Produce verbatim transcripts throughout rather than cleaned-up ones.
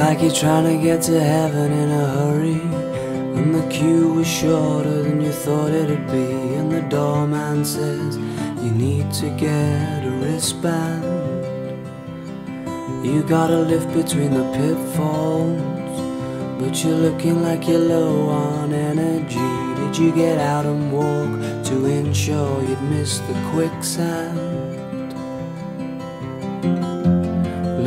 It's like you're trying to get to heaven in a hurry, and the queue was shorter than you thought it'd be, and the doorman says you need to get a wristband. You gotta lift between the pitfalls, but you're looking like you're low on energy. Did you get out and walk to ensure you'd miss the quicksand?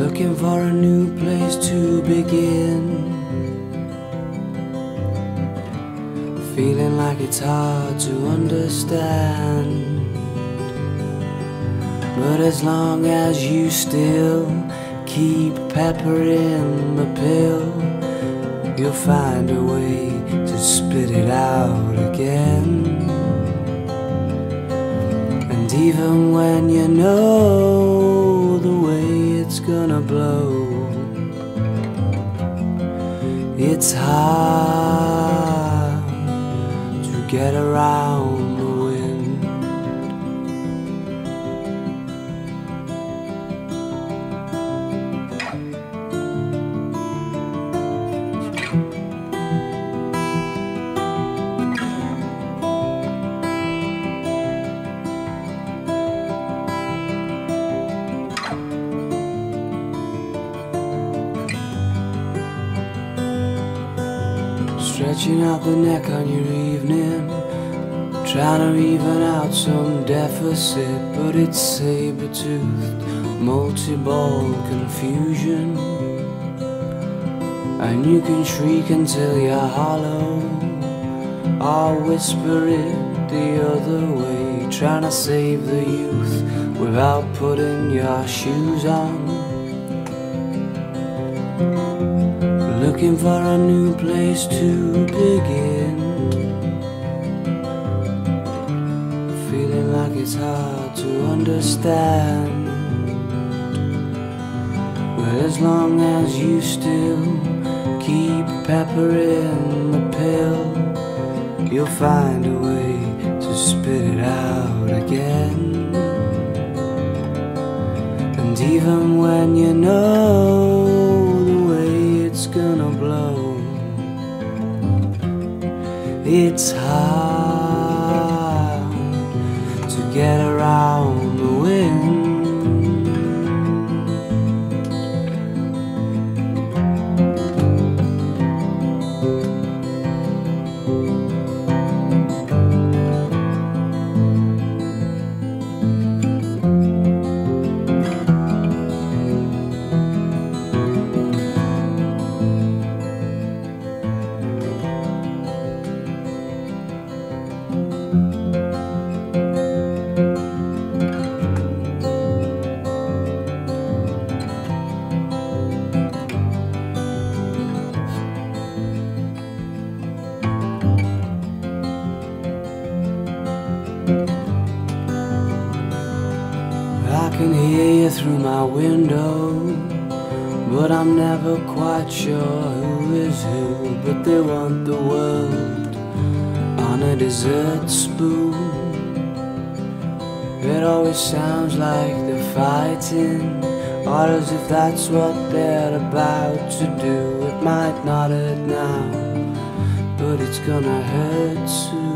Looking for a new place to begin, feeling like it's hard to understand. But as long as you still keep peppering the pill, you'll find a way to spit it out again. And even when you know the way it's gonna blow, it's hard to get around the wind. Stretching out the neck on your evening, trying to even out some deficit, but it's saber-toothed, multi-ball confusion. And you can shriek until you're hollow, or whisper it the other way, trying to save the youth without putting your shoes on. Looking for a new place to begin, feeling like it's hard to understand. Well, as long as you still keep peppering the pill, you'll find a way to spit it out again. And even when you know gonna blow, it's hard to get around the through my window, but I'm never quite sure who is who. But they want the world on a dessert spoon. It always sounds like they're fighting, or as if that's what they're about to do. It might not hurt now, but it's gonna hurt soon.